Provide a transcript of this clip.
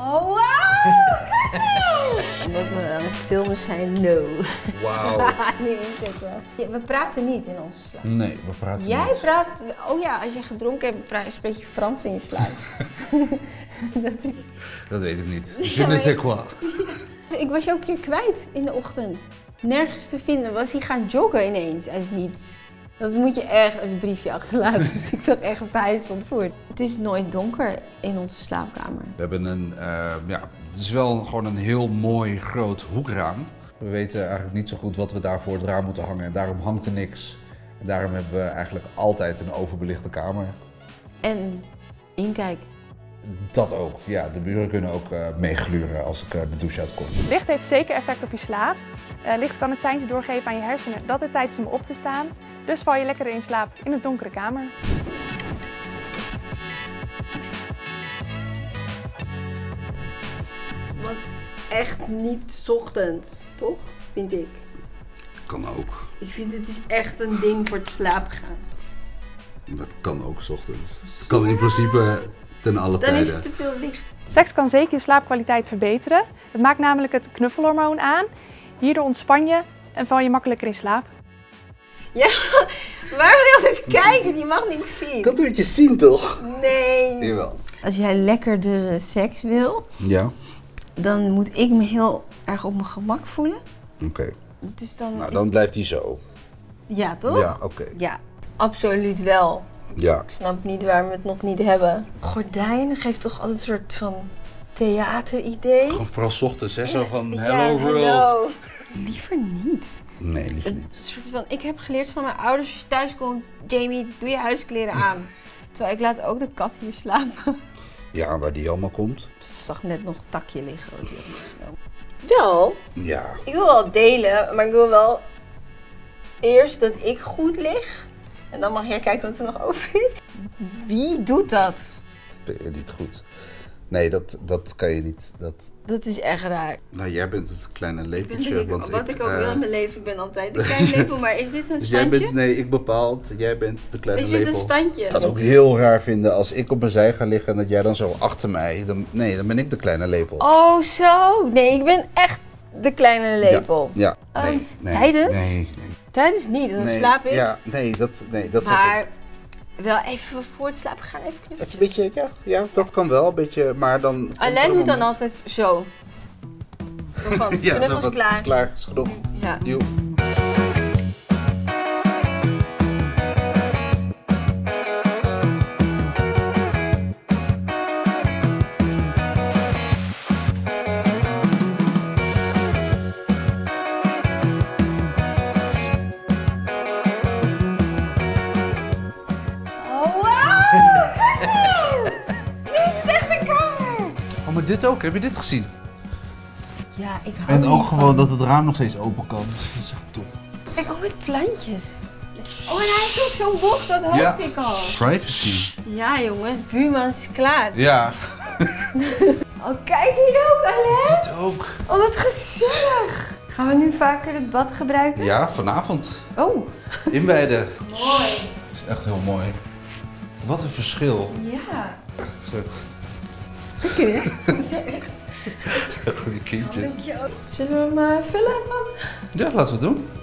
Oh, wow! Omdat we aan het filmen zijn, no. Wauw. Niet inzetten. Ja, we praten niet in onze slaap. Nee, we praten niet. Jij praat... Oh ja, als je gedronken hebt, spreek je Frans in je slaap. Dat is... Dat weet ik niet. Je ne sais quoi. Ik was je ook een keer kwijt in de ochtend. Nergens te vinden. Was hij gaan joggen ineens uit niets. Dat moet je echt een briefje achterlaten. Dus ik dacht echt thuis ontvoerd. Het is nooit donker in onze slaapkamer. We hebben een, ja, het is wel gewoon een heel mooi groot hoekraam. We weten eigenlijk niet zo goed wat we daar voor het raam moeten hangen. En daarom hangt er niks. En daarom hebben we eigenlijk altijd een overbelichte kamer. En inkijk. Dat ook. Ja, de buren kunnen ook meegluren als ik de douche uitkom. Licht heeft zeker effect op je slaap. Licht kan het seintje doorgeven aan je hersenen dat het tijd is om op te staan. Dus val je lekker in slaap in een donkere kamer. Want echt niet 's ochtends, toch? Vind ik. Kan ook. Ik vind het is echt een ding voor het slapen gaan. Dat kan ook 's ochtends. Dat kan in principe... Ten alle tijden. Dan is het te veel licht. Seks kan zeker je slaapkwaliteit verbeteren. Het maakt namelijk het knuffelhormoon aan. Hierdoor ontspan je en val je makkelijker in slaap. Ja, waarom wil je altijd kijken? Je mag niks zien. Kan het je zien toch? Nee. Jawel. Als jij lekkerder seks wil, ja, dan moet ik me heel erg op mijn gemak voelen. Oké. Dus dan, nou, dan blijft hij zo. Ja, toch? Ja, oké. Ja, absoluut wel. Ja. Ik snap niet waar we het nog niet hebben. Gordijnen geeft toch altijd een soort van theateridee? Gewoon vooral 's ochtends, hè? Zo van hello world. Hello. Liever niet. Nee, liever niet. Een soort van, ik heb geleerd van mijn ouders, als je thuis komt, Jamie, doe je huiskleren aan. Terwijl ik laat ook de kat hier slapen. Ja, waar die allemaal komt. Ik zag net nog een takje liggen. Wel. Ja. Ik wil wel delen, maar ik wil wel eerst dat ik goed lig. En dan mag jij kijken wat er nog over is. Wie doet dat? Dat ben je niet goed. Nee, dat kan je niet. Dat is echt raar. Nou, jij bent het kleine lepeltje. Wat ik ook wil in mijn leven, ben altijd een klein lepel. Maar is dit een standje? Jij bent, nee, ik bepaal. Jij bent de kleine lepel. Is dit een standje? Ik zou het ook heel raar vinden als ik op mijn zij ga liggen en dat jij dan zo achter mij... Dan, nee, dan ben ik de kleine lepel. Oh, zo. Nee, ik ben echt de kleine lepel. Ja. Nee, tijdens? Nee. Tijdens niet, dan slaap ik. Ja, dat zeg ik. Maar wel even voor het slapen gaan, even knuffelen. Een beetje, ja, dat kan wel, een beetje, maar dan... Alain doet dan altijd zo. Van, ja, knuffels klaar. Is klaar, is genoeg. Ja. Yo. Maar dit ook, heb je dit gezien? Ja, ik hou en ook gewoon dat het raam nog steeds open kan. Dat is echt top. Kijk, ook met plantjes. Oh, en hij heeft ook zo'n bocht, dat hoopte ik al. Privacy. Ja, jongens, buurman is klaar. Ja. Oh, kijk hier ook, Alain. Dit ook. Oh, wat gezellig. Gaan we nu vaker het bad gebruiken? Ja, vanavond. Oh. Inwijden. Mooi. Dat is echt heel mooi. Wat een verschil. Ja. Oké, goede kindjes. Zullen we hem vullen, man? Ja, laten we het doen.